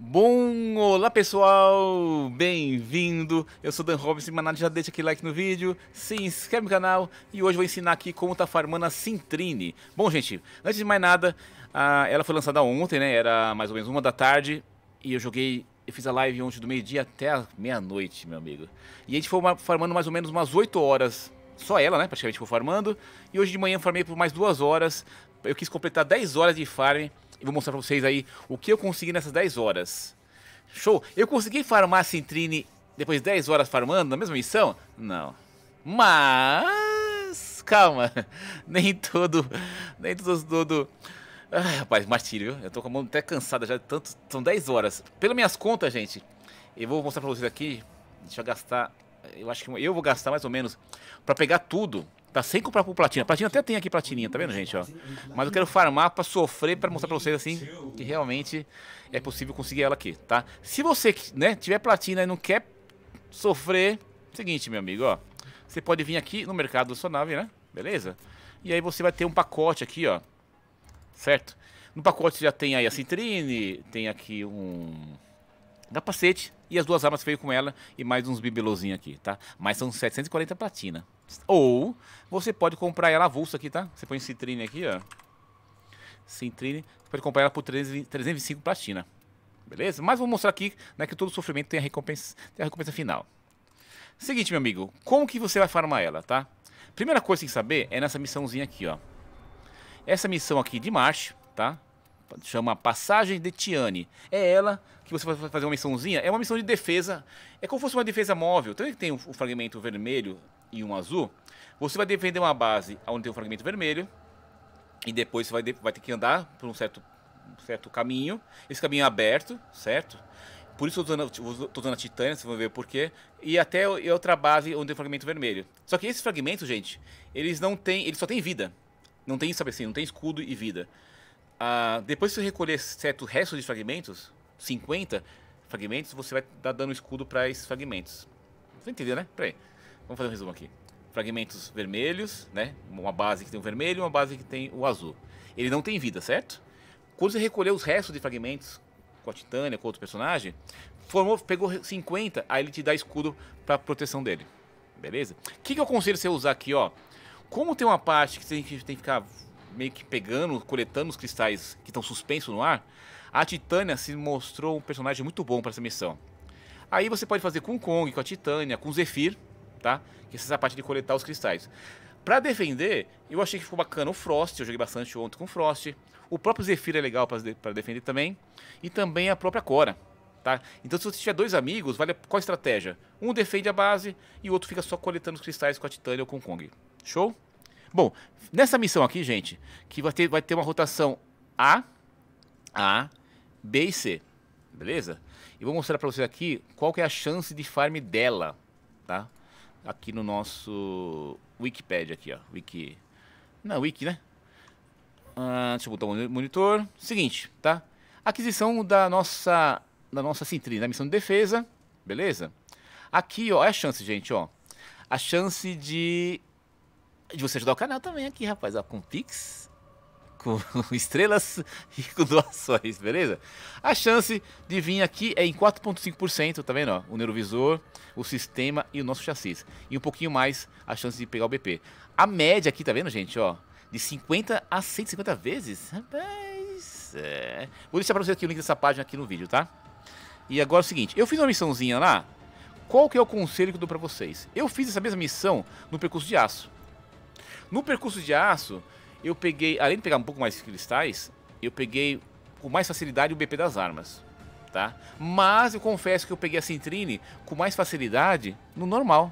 Bom, olá pessoal, bem-vindo, eu sou Dan Robson, mas já deixa aquele like no vídeo, se inscreve no canal e hoje eu vou ensinar aqui como tá farmando a Citrine. Bom gente, antes de mais nada, ela foi lançada ontem, né, era mais ou menos 1 da tarde e eu fiz a live ontem do meio-dia até a meia-noite, meu amigo. E a gente foi farmando mais ou menos umas 8 horas, só ela, né, praticamente foi farmando, e hoje de manhã eu farmei por mais 2 horas, eu quis completar 10 horas de farm. E vou mostrar pra vocês aí o que eu consegui nessas 10 horas. Show! Eu consegui farmar a Citrine depois de 10 horas farmando na mesma missão? Não. Mas... calma. Nem todo... Ah, rapaz, martírio, viu? Eu tô com a mão até cansada já de tanto... São 10 horas. Pelas minhas contas, gente, eu vou mostrar pra vocês aqui. Deixa eu gastar... Eu acho que eu vou gastar mais ou menos pra pegar tudo. Tá sem comprar por platina. Platina até tem aqui, platininha, tá vendo, gente? Ó. Mas eu quero farmar pra sofrer, pra mostrar pra vocês, assim, que realmente é possível conseguir ela aqui, tá? Se você, né, tiver platina e não quer sofrer, seguinte, meu amigo, ó. Você pode vir aqui no mercado da sua nave, né? Beleza? E aí você vai ter um pacote aqui, ó. Certo? No pacote já tem aí a Citrine, tem aqui um... capacete e as 2 armas que veio com ela e mais uns bibelozinhos aqui, tá? Mas são 740 platina. Ou você pode comprar ela avulsa aqui, tá? Você põe Citrine aqui, ó. Citrine. Você pode comprar ela por 325 platina. Beleza? Mas vou mostrar aqui, né, que todo sofrimento tem a recompensa final. Seguinte, meu amigo. Como que você vai farmar ela, tá? Primeira coisa que tem que saber é nessa missãozinha aqui, ó. Essa missão aqui de marcha, tá? Chama Passagem de Thaynia. É ela que você vai fazer uma missãozinha. É uma missão de defesa. É como se fosse uma defesa móvel. Então, tem um fragmento vermelho e um azul. Você vai defender uma base onde tem um fragmento vermelho. E depois você vai ter que andar por um certo caminho. Esse caminho é aberto, certo? Por isso eu tô usando a Titânia, vocês vão ver o porquê. E até outra base onde tem um fragmento vermelho. Só que esses fragmentos, gente, eles não tem, eles só tem vida. Não tem, sabe assim, não tem escudo e vida. Depois que você recolher certo resto de fragmentos, 50 fragmentos, você vai dar dando escudo para esses fragmentos. Você entendeu, né? Peraí. Vamos fazer um resumo aqui. Fragmentos vermelhos, né? Uma base que tem o vermelho e uma base que tem o azul. Ele não tem vida, certo? Quando você recolher os restos de fragmentos com a Titânia, com outro personagem, pegou 50, aí ele te dá escudo para proteção dele. Beleza? O que eu aconselho você usar aqui, ó? Como tem uma parte que você tem que ficar... meio que pegando, coletando os cristais que estão suspensos no ar, a Titânia se mostrou um personagem muito bom para essa missão. Aí você pode fazer com o Kong, com a Titânia, com o Zephyr, tá? Que essa é a parte de coletar os cristais. Para defender, eu achei que ficou bacana o Frost, eu joguei bastante ontem com o Frost. O próprio Zephyr é legal para defender também. E também a própria Khora, tá? Então se você tiver 2 amigos, vale qual estratégia? Um defende a base e o outro fica só coletando os cristais com a Titânia ou com o Kong. Show? Bom, nessa missão aqui, gente, que vai ter uma rotação A, B e C, beleza? E vou mostrar pra vocês aqui qual que é a chance de farm dela, tá? Aqui no nosso Wikipedia aqui, ó, Wiki, né? Deixa eu botar o monitor. Seguinte, tá? Aquisição da nossa Citrine, da missão de defesa, beleza? Aqui, ó, é a chance, gente, ó. A chance de você ajudar o canal também aqui, rapaz, ó, com Pix, com estrelas e com doações, beleza? A chance de vir aqui é em 4,5%, tá vendo? Ó? O neurovisor, o sistema e o nosso chassis. E um pouquinho mais a chance de pegar o BP. A média aqui, tá vendo, gente? Ó, de 50 a 150 vezes, rapaz, é... Vou deixar pra vocês aqui o link dessa página aqui no vídeo, tá? E agora é o seguinte, eu fiz uma missãozinha lá, qual que é o conselho que eu dou pra vocês? Eu fiz essa mesma missão no percurso de aço. No percurso de aço, eu peguei, além de pegar um pouco mais de cristais, eu peguei com mais facilidade o BP das armas, tá? Mas eu confesso que eu peguei a Citrine com mais facilidade no normal.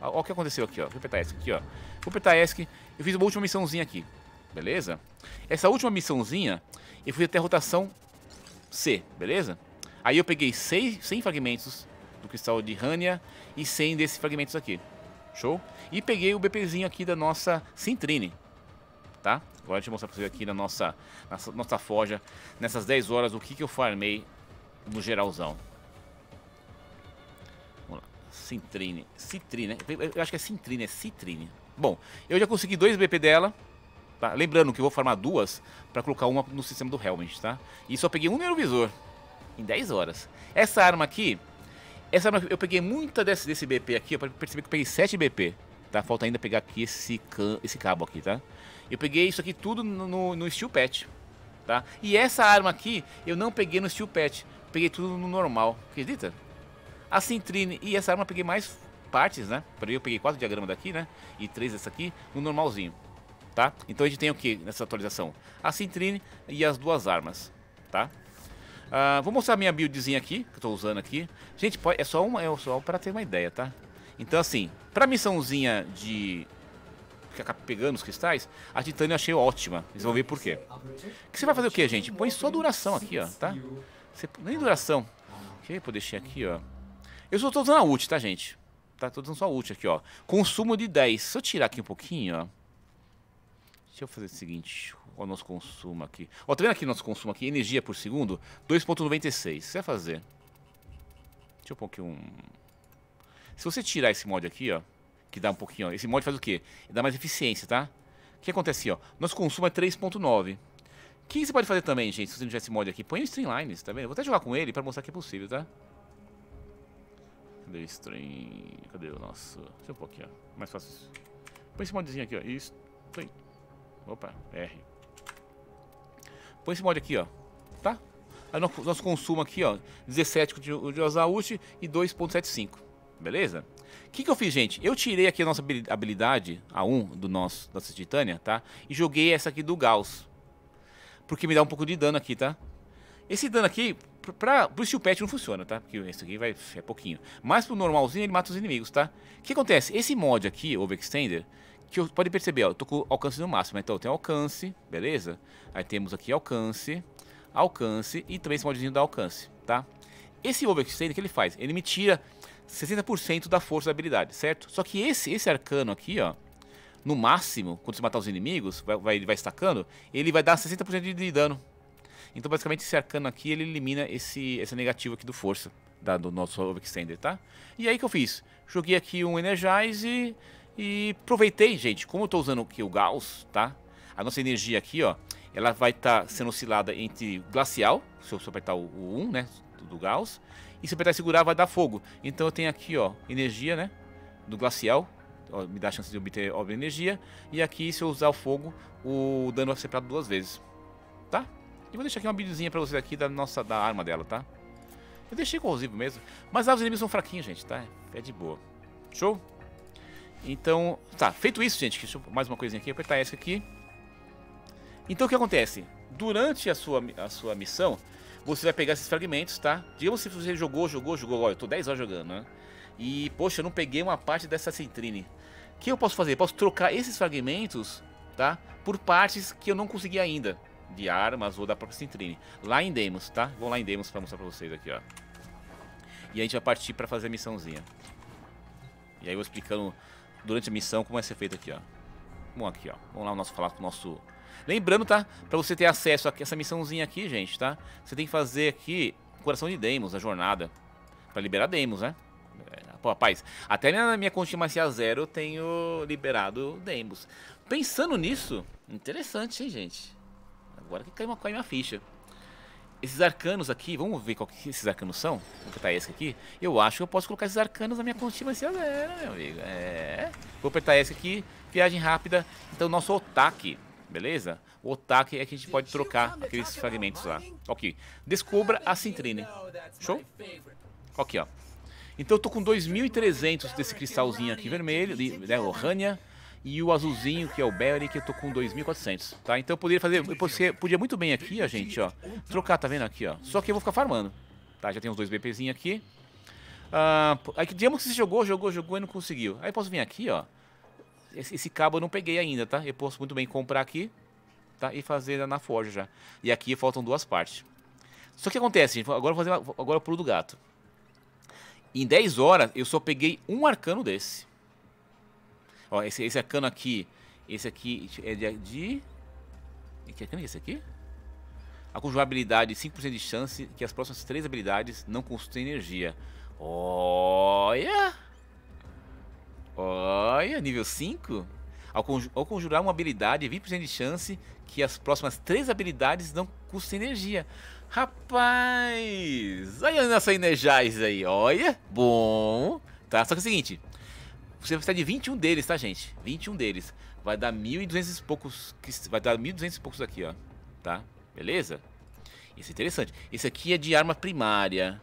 Olha o que aconteceu aqui, ó. Vou apertar ESC aqui, ó. Vou apertar ESC, eu fiz uma última missãozinha aqui, beleza? Essa última missãozinha, eu fui até a rotação C, beleza? Aí eu peguei 100 fragmentos do cristal de Thaynia e 100 desses fragmentos aqui. Show? E peguei o BPzinho aqui da nossa Citrine, tá? Agora deixa eu mostrar pra vocês aqui na nossa forja, nessas 10 horas, o que eu farmei no geralzão. Vamos lá, Citrine, eu acho que é Citrine. Bom, eu já consegui 2 BP dela, tá? Lembrando que eu vou farmar 2 pra colocar uma no sistema do Helmet, tá? E só peguei um neurovisor. em 10 horas. Essa arma aqui, eu peguei muita desse BP aqui, eu percebi que eu peguei 7 BP, tá? Falta ainda pegar aqui esse cabo aqui, tá? Eu peguei isso aqui tudo no Steel Patch, tá? E essa arma aqui eu não peguei no Steel Patch, peguei tudo no normal, acredita? A Citrine e essa arma eu peguei mais partes, né? Eu peguei 4 diagramas daqui, né? E 3 dessa aqui, no normalzinho, tá? Então a gente tem o que nessa atualização? A Citrine e as 2 armas, tá? Vou mostrar a minha buildzinha aqui, que eu tô usando aqui. Gente, é só pra ter uma ideia, tá? Então assim, pra missãozinha de ficar pegando os cristais, a Titânia eu achei ótima. Vocês vão ver por quê. Que você vai fazer o quê, gente? Põe só duração aqui, ó, tá? Nem duração. Ok, vou deixar aqui, ó. Eu só tô usando a ult, tá, gente? Tá, tô usando só a ult aqui, ó. Consumo de 10. Se eu tirar aqui um pouquinho, ó. Deixa eu fazer o seguinte, ó, o nosso consumo aqui. Ó, tá vendo aqui o nosso consumo aqui? Energia por segundo, 2.96. Você vai fazer. Deixa eu pôr aqui um... Se você tirar esse mod aqui, ó, que dá um pouquinho, ó. Esse mod faz o quê? Dá mais eficiência, tá? O que acontece, ó? Nosso consumo é 3.9. O que você pode fazer também, gente, se você não tiver esse mod aqui? Põe o Streamline, tá vendo? Vou até jogar com ele pra mostrar que é possível, tá? Cadê o Stream? Cadê o nosso... Deixa eu pôr aqui, ó. Mais fácil isso. Põe esse modzinho aqui, ó. Isso. Opa, R. Põe esse mod aqui, ó. Tá? Aí nosso consumo aqui, ó, 17 de Osault e 2.75. Beleza? O que eu fiz, gente? Eu tirei aqui a nossa habilidade, a 1 do nossa Titânia, tá? E joguei essa aqui do Gauss. Porque me dá um pouco de dano aqui, tá? Esse dano aqui, pro Steel Patch não funciona, tá? Porque esse aqui é pouquinho. Mas pro normalzinho ele mata os inimigos, tá? O que acontece? Esse mod aqui, Over Extender, que pode perceber, ó, eu tô com alcance no máximo, então tem alcance, beleza? Aí temos aqui alcance, alcance e também esse modzinho da alcance, tá? Esse overextend que ele faz, ele me tira 60% da força da habilidade, certo? Só que esse arcano aqui, ó, no máximo, quando você matar os inimigos, ele vai estacando, ele vai dar 60% de dano. Então basicamente esse arcano aqui, ele elimina essa negativa aqui do força, do nosso overextender, tá? E aí o que eu fiz? Joguei aqui um Energize... E aproveitei, gente, como eu estou usando aqui o Gauss, tá? A nossa energia aqui, ó, ela vai estar sendo oscilada entre glacial, se eu apertar o 1, né, do Gauss, e se eu apertar e segurar vai dar fogo. Então eu tenho aqui, ó, energia, né, do glacial, ó, me dá a chance de obter energia, e aqui se eu usar o fogo, o dano vai ser separado 2 vezes, tá? E vou deixar aqui uma videozinha pra vocês aqui da arma dela, tá? Eu deixei corrosivo mesmo, mas os inimigos são fraquinhos, gente, tá? É de boa. Show? Então, tá, feito isso, gente, deixa eu, mais uma coisinha aqui, apertar essa aqui. Então o que acontece? Durante a sua missão, você vai pegar esses fragmentos, tá? Digamos se você jogou, olha, eu tô 10 horas jogando, né? E, poxa, eu não peguei uma parte dessa Citrine. O que eu posso fazer? Eu posso trocar esses fragmentos, tá? Por partes que eu não consegui ainda, de armas ou da própria Citrine. Lá em Deimos, tá? Vou lá em Deimos pra mostrar pra vocês aqui, ó. E a gente vai partir pra fazer a missãozinha. E aí eu vou explicando... durante a missão, como vai ser feito aqui, ó. Vamos aqui, ó. Vamos lá falar com o nosso... Lembrando, tá? Pra você ter acesso a essa missãozinha aqui, gente, tá? Você tem que fazer aqui Coração de Deimos, a jornada. Pra liberar Deimos, né? Pô, rapaz, até na minha continência 0 eu tenho liberado Deimos. Pensando nisso, interessante, hein, gente? Agora que cai minha ficha. Esses arcanos aqui, vamos ver qual que esses arcanos são? Vou apertar esse aqui. Eu acho que eu posso colocar esses arcanos na minha continência 0, meu amigo. É. Vou apertar esse aqui, viagem rápida. Então, nosso otaque, beleza? O otaque é que a gente pode trocar aqueles fragmentos lá. Ok. Descubra a Citrine. Show? Ok, ó. Então, eu tô com 2.300 desse cristalzinho aqui vermelho, da Lorania. E o azulzinho, que é o Bery, que eu tô com 2.400, tá? Então eu poderia fazer... Eu podia muito bem aqui, ó, gente, ó. Trocar, tá vendo aqui, ó? Só que eu vou ficar farmando. Tá, já tem uns 2 BPzinhos aqui. Aí, digamos que você jogou e não conseguiu. Aí eu posso vir aqui, ó. Esse cabo eu não peguei ainda, tá? Eu posso muito bem comprar aqui, tá? E fazer na forja já. E aqui faltam 2 partes. Só que acontece, gente. Agora eu pulo do gato. Em 10 horas, eu só peguei um arcano desse. Ó, esse arcano aqui, esse aqui é de... Que arcano é esse aqui? A conjurar habilidade, 5% de chance que as próximas 3 habilidades não consumem energia. Olha! Olha, nível 5. Ao conjurar uma habilidade, 20% de chance que as próximas 3 habilidades não custem energia. Rapaz! Vai olhando essa Energize aí, olha. Bom, tá? Só que é o seguinte, você vai precisar de 21 deles, tá, gente? 21 deles. Vai dar 1.200 e poucos, vai dar 1.200 e poucos aqui, ó. Tá? Beleza? Isso é interessante. Esse aqui é de arma primária.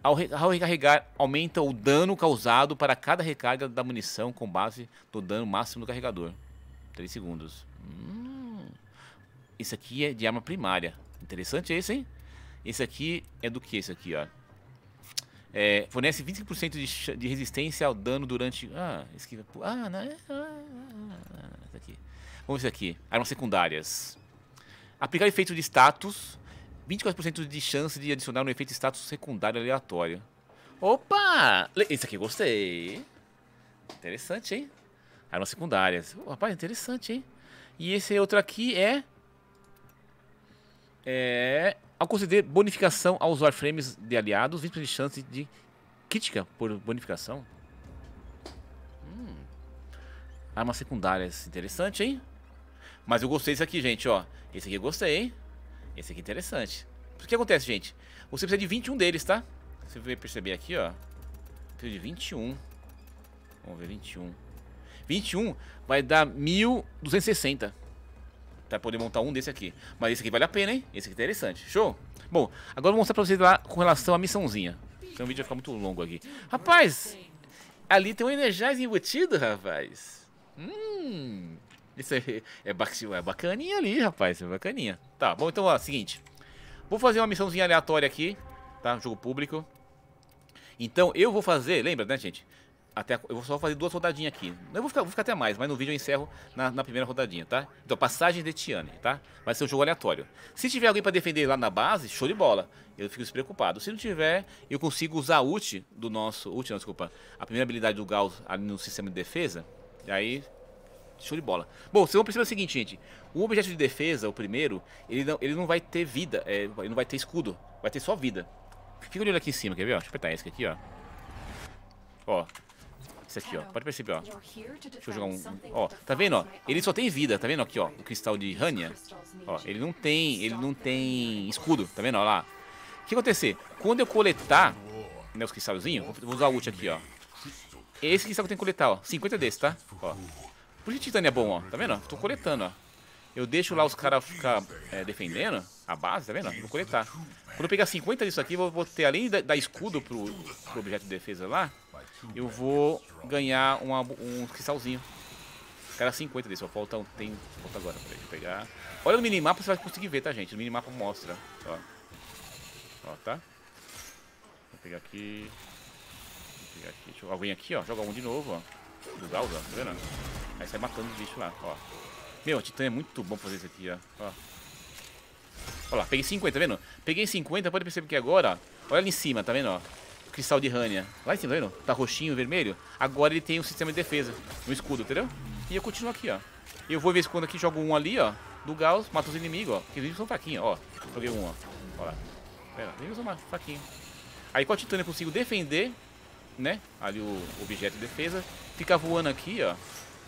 Ao recarregar, aumenta o dano causado para cada recarga da munição com base no dano máximo do carregador. 3 segundos. Esse aqui é de arma primária. Interessante esse, hein? Esse aqui é do que? Esse aqui, ó. É, fornece 25% de resistência ao dano durante... Ah, esquiva... Ah, não é... Esse aqui. Vamos ver esse aqui. Armas secundárias. Aplicar efeito de status... 24% de chance de adicionar um efeito de status secundário aleatório. Opa! Esse aqui eu gostei. Interessante, hein? Armas secundárias. Oh, rapaz, interessante, hein? E esse outro aqui é... Ao conceder bonificação aos warframes de aliados, 20% de chance de crítica por bonificação. Armas secundárias. Interessante, hein? Mas eu gostei desse aqui, gente, ó. Esse aqui eu gostei, hein? Esse aqui é interessante. O que acontece, gente? Você precisa de 21 deles, tá? Você vai perceber aqui, ó. Precisa de 21. Vamos ver, 21. 21 vai dar 1.260. Pra poder montar um desse aqui. Mas esse aqui vale a pena, hein? Esse aqui é interessante. Show? Bom, agora eu vou mostrar pra vocês lá com relação à missãozinha. Porque o vídeo vai ficar muito longo aqui. Rapaz! Ali tem um Energize embutido, rapaz. Isso aí é bacaninha ali, rapaz, é bacaninha. Tá, bom, então, ó, seguinte. Vou fazer uma missãozinha aleatória aqui, tá? Jogo público. Então, eu vou fazer, lembra, né, gente? Até, eu vou só fazer 2 rodadinhas aqui. Eu vou ficar até mais, mas no vídeo eu encerro na primeira rodadinha, tá? Então, passagem de Titânia, tá? Vai ser um jogo aleatório. Se tiver alguém pra defender lá na base, show de bola. Eu fico despreocupado. Se não tiver, eu consigo usar a ult do nosso... Ult não, desculpa. A primeira habilidade do Gauss ali no sistema de defesa. E aí... Show de bola. Bom, vocês vão perceber o seguinte, gente. O objeto de defesa, o primeiro, ele não vai ter vida, ele não vai ter escudo. Vai ter só vida. Fica olhando aqui em cima, quer ver? Ó? Deixa eu apertar esse aqui, ó. Ó. Esse aqui, ó. Pode perceber, ó. Deixa eu jogar um... Ó, tá vendo, ó? Ele só tem vida, tá vendo aqui, ó? O cristal de Thaynia. Ó, ele não tem escudo, tá vendo, ó lá? O que acontecer? Quando eu coletar, né, os cristalzinhos, vou usar o ult aqui, ó. Esse cristal que eu tenho que coletar, ó. 50 desses, tá? Ó. Por que Titânia é bom, ó? Tá vendo? Tô coletando, ó. Eu deixo lá os caras ficar defendendo a base, tá vendo? Vou coletar. Quando eu pegar 50 disso aqui, vou ter, além de dar escudo pro objeto de defesa lá, eu vou ganhar um cristalzinho. Cara, 50 disso, ó. Falta um, tem... Falta agora, peraí, deixa eu pegar. Olha no minimapa, você vai conseguir ver, tá, gente? No minimapa mostra, ó. Ó, tá? Vou pegar aqui... Vou pegar aqui, deixa eu... Alguém aqui, ó. Joga um de novo, ó. Do Gauss, ó, tá vendo? Aí sai matando os bichos lá, ó. Meu, a Titânia é muito bom fazer isso aqui, ó. Ó lá, peguei 50, tá vendo? Peguei 50, pode perceber que agora, ó. Olha ali em cima, tá vendo, ó? O cristal de Thaynia. Lá em cima, tá vendo? Tá roxinho, vermelho. Agora ele tem um sistema de defesa, um escudo, entendeu? E eu continuo aqui, ó. Eu vou ver se quando aqui jogo um ali, ó. Do Gauss, mato os inimigos, ó. Porque os inimigos são fraquinhos, ó. Joguei um, ó. Ó lá. Pera, os inimigos são fraquinhos. Aí com a Titânia eu consigo defender, né? Ali o objeto de defesa. Fica voando aqui, ó.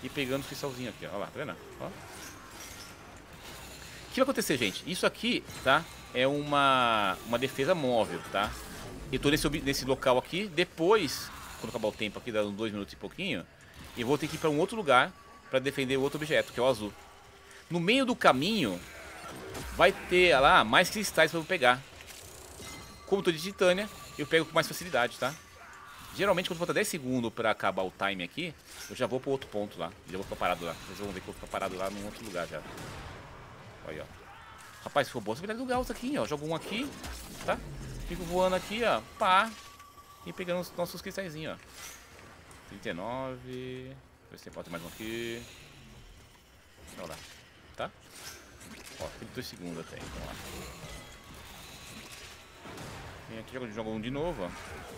E pegando o cristalzinho aqui, ó. Lá, tá vendo? Ó. O que vai acontecer, gente? Isso aqui, tá? É uma defesa móvel, tá? Eu tô nesse local aqui. Depois, quando acabar o tempo aqui, dá uns 2 minutos e pouquinho, eu vou ter que ir pra um outro lugar pra defender o outro objeto, que é o azul. No meio do caminho, vai ter lá mais cristais pra eu pegar. Como eu tô de Titânia, eu pego com mais facilidade, tá? Geralmente quando falta 10 segundos pra acabar o time aqui, eu já vou pro outro ponto lá. Já vou ficar parado lá. Vocês vão ver que eu vou ficar parado lá num outro lugar já. Olha aí, ó. Rapaz, ficou boa essa habilidade do Gauss aqui, ó. Jogo um aqui, tá? Fico voando aqui, ó. Pá. E pegando os nossos cristalzinhos, ó. 39. Vou ver se falta mais um aqui. Olha lá. Tá? Ó, 32 segundos até. Vamos lá. Vem aqui, jogo um de novo, ó.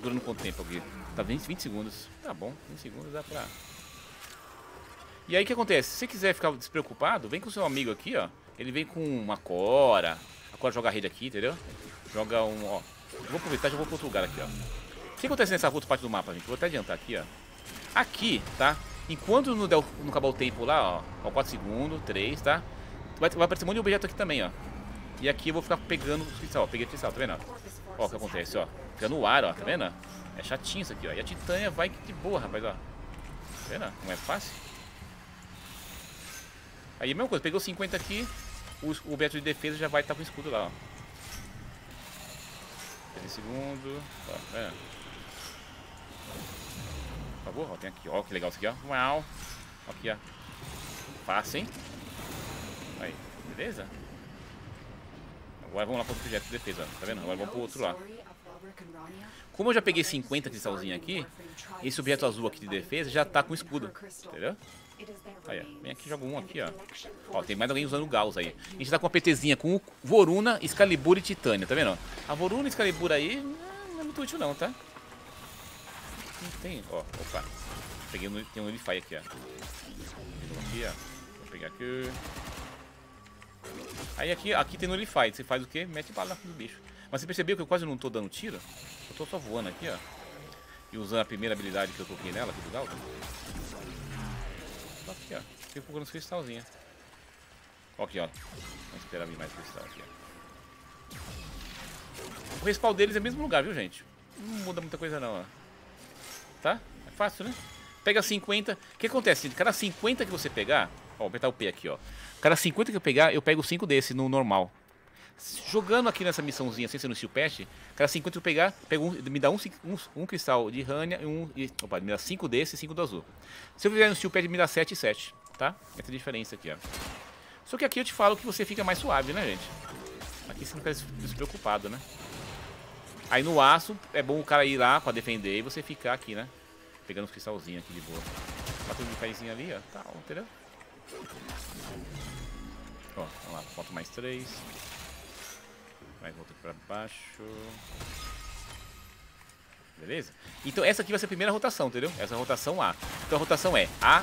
Durando quanto tempo aqui? Tá 20 segundos. Tá bom, 20 segundos dá pra... E aí o que acontece? Se você quiser ficar despreocupado, vem com o seu amigo aqui, ó. Ele vem com uma Khora. A Khora joga a rede aqui, entendeu? Joga um, ó. Eu vou aproveitar e já vou pra outro lugar aqui, ó. O que acontece nessa outra parte do mapa, gente? Vou até adiantar aqui, ó. Aqui, tá? Enquanto não acabar o tempo lá, ó. Ó, 4 segundos, 3, tá? Vai aparecer um monte de objeto aqui também, ó. E aqui eu vou ficar pegando o cristal, ó. Peguei o cristal, tá vendo? Ó. Ó, o que acontece, ó. Fica no ar, ó, tá vendo? É chatinho isso aqui, ó. E a Titânia vai que de boa, rapaz, ó. Tá vendo? Não é fácil. Aí a mesma coisa, pegou 50 aqui, o objeto de defesa já vai estar com o escudo lá, ó. 3 segundos. Ó, tá vendo? Por favor, ó, tem aqui, ó, que legal isso aqui, ó. Uau! Aqui, ó. Fácil, hein? Aí, beleza? Agora vamos lá para o objeto de defesa, ó. Tá vendo? Agora vamos pro outro lá. Como eu já peguei 50 cristalzinhos aqui, esse objeto azul aqui de defesa já tá com escudo, entendeu? Aí, ó. Vem aqui, joga um aqui, ó. Ó, tem mais alguém usando o Gauss aí. A gente tá com uma PTzinha com o Voruna, Excalibur e Titânia, tá vendo? A Voruna e Excalibur aí não é muito útil não, tá? Não tem, ó, opa. Peguei um, tem um Unify aqui, ó. Aqui, ó. Vou pegar aqui. Aí aqui tem Nullify, você faz o que? Mete bala no bicho. Mas você percebeu que eu quase não tô dando tiro? Eu tô só voando aqui, ó. E usando a primeira habilidade que eu coloquei nela, aqui do Gauss. Só aqui, ó. Fiquei procurando os cristalzinhos. Ó aqui, ó. Vamos esperar vir mais cristal aqui, ó. O respawn deles é o mesmo lugar, viu, gente? Não muda muita coisa não, ó. Tá? É fácil, né? Pega 50. O que acontece? Cada 50 que você pegar... Ó, vou apertar o P aqui, ó. Cada 50 que eu pegar, eu pego 5 desse no normal. Jogando aqui nessa missãozinha, sem ser no Steel Patch, cada 50 que eu pegar, me dá um cristal de Thaynia e um... opa, me dá 5 desse e 5 do azul. Se eu fizer no Steel Patch, me dá 7 e 7, tá? Essa é a diferença aqui, ó. Só que aqui eu te falo que você fica mais suave, né, gente? Aqui você não fica despreocupado, né? Aí no aço, é bom o cara ir lá pra defender e você ficar aqui, né? Pegando os cristalzinhos aqui de boa. Bateu um caizinho ali, ó. Tá, entendeu? Ó, vamos lá, falta mais 3. Vai voltar pra baixo. Beleza? Então essa aqui vai ser a primeira rotação, entendeu? Essa é a rotação A. Então a rotação é A.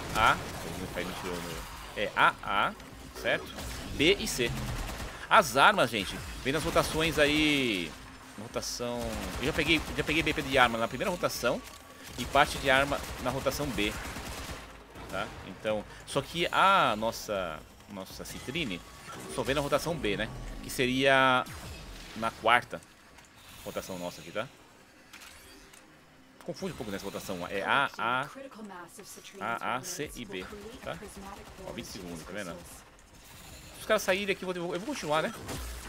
É A, certo? B e C. As armas, gente, vem nas rotações aí. Rotação. Eu já peguei BP de arma na primeira rotação e parte de arma na rotação B. Tá? Então, só que a nossa Citrine só vem na rotação B, né? Que seria na quarta rotação nossa aqui, tá? Confunde um pouco nessa rotação. É A, C e B, tá? Ó, 20 segundos, tá vendo? Se os caras saírem aqui, eu vou continuar, né?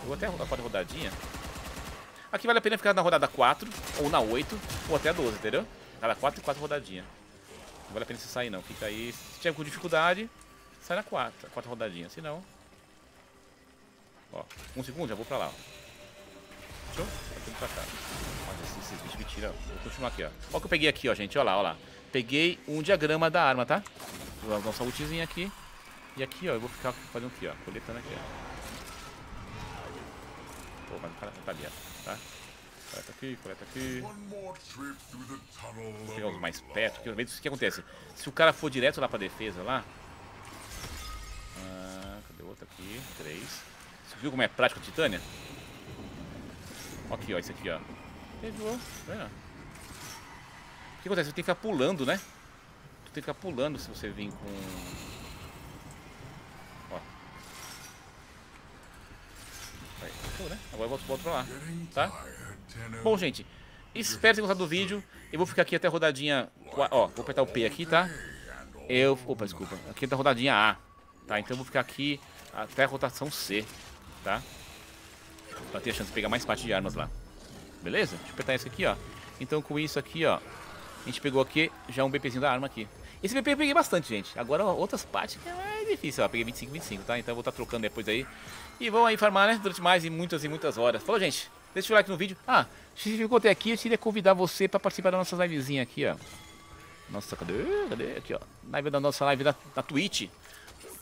Eu vou até a quarta rodadinha. Aqui vale a pena ficar na rodada 4, ou na 8, ou até a 12, entendeu? Cada 4 e 4 rodadinhas. Não vale a pena você sair não, fica aí. Se tiver com dificuldade, sai na quarta rodadinha, se não... Ó, 1 segundo, já vou pra lá, ó. Show? Vai pra cá. Olha, esses bichos me tiram. Vou continuar aqui, ó. Ó o que eu peguei aqui, ó, gente, ó lá, ó lá. Peguei um diagrama da arma, tá? Vou dar um saltezinho aqui. E aqui, ó, eu vou ficar fazendo aqui, ó, coletando aqui, ó. Pô, mas o cara tá ali, ó, tá? Coleta aqui, coleta aqui. Vou pegar os mais perto. Porque o que acontece? Se o cara for direto lá pra defesa, lá. Ah, cadê o outro aqui? 3. Você viu como é prático a Titânia? Aqui, ó, esse aqui, ó. Pegou, tá vendo? O que acontece? Você tem que ficar pulando, né? Tu tem que ficar pulando se você vir com. Ó. Aí, ficou, né? Agora eu volto pra lá, tá? Bom, gente, espero que tenham gostado do vídeo. Eu vou ficar aqui até a rodadinha... Ó, vou apertar o P aqui, tá? Opa, desculpa. Aqui é da rodadinha A, tá? Então eu vou ficar aqui até a rotação C, tá? Pra ter a chance de pegar mais parte de armas lá. Beleza? Deixa eu apertar esse aqui, ó. Então com isso aqui, ó, a gente pegou aqui já um BPzinho da arma aqui. Esse BP eu peguei bastante, gente. Agora, ó, outras partes é difícil, ó. Peguei 25, 25, tá? Então eu vou estar trocando depois aí. E vamos aí farmar, né? Durante mais e muitas horas. Falou, gente! Deixa o like no vídeo. Ah, se você ficou até aqui, eu queria convidar você para participar da nossa livezinha aqui, ó. Nossa, cadê? Aqui, ó. Live da nossa live da Twitch.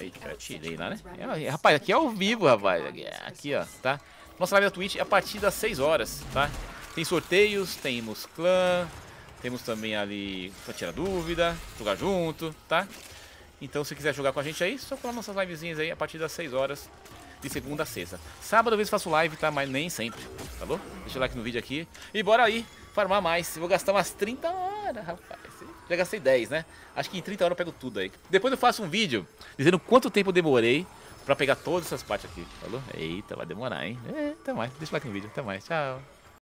Eita, eu tirei lá, né? É, rapaz, aqui é ao vivo, rapaz. Aqui, ó, tá? Nossa live da Twitch é a partir das 6 horas, tá? Tem sorteios, temos clã, temos também ali pra tirar dúvida, jogar junto, tá? Então, se quiser jogar com a gente aí, só colar nossas livezinhas aí a partir das 6 horas. De segunda a sexta. Sábado às vezes faço live, tá? Mas nem sempre, tá bom? Deixa o like no vídeo aqui. E bora aí farmar mais. Vou gastar umas 30 horas, rapaz. Já gastei 10, né? Acho que em 30 horas eu pego tudo aí. Depois eu faço um vídeo dizendo quanto tempo eu demorei pra pegar todas essas partes aqui, falou? Eita, vai demorar, hein? Até mais. Deixa o like no vídeo. Até mais. Tchau.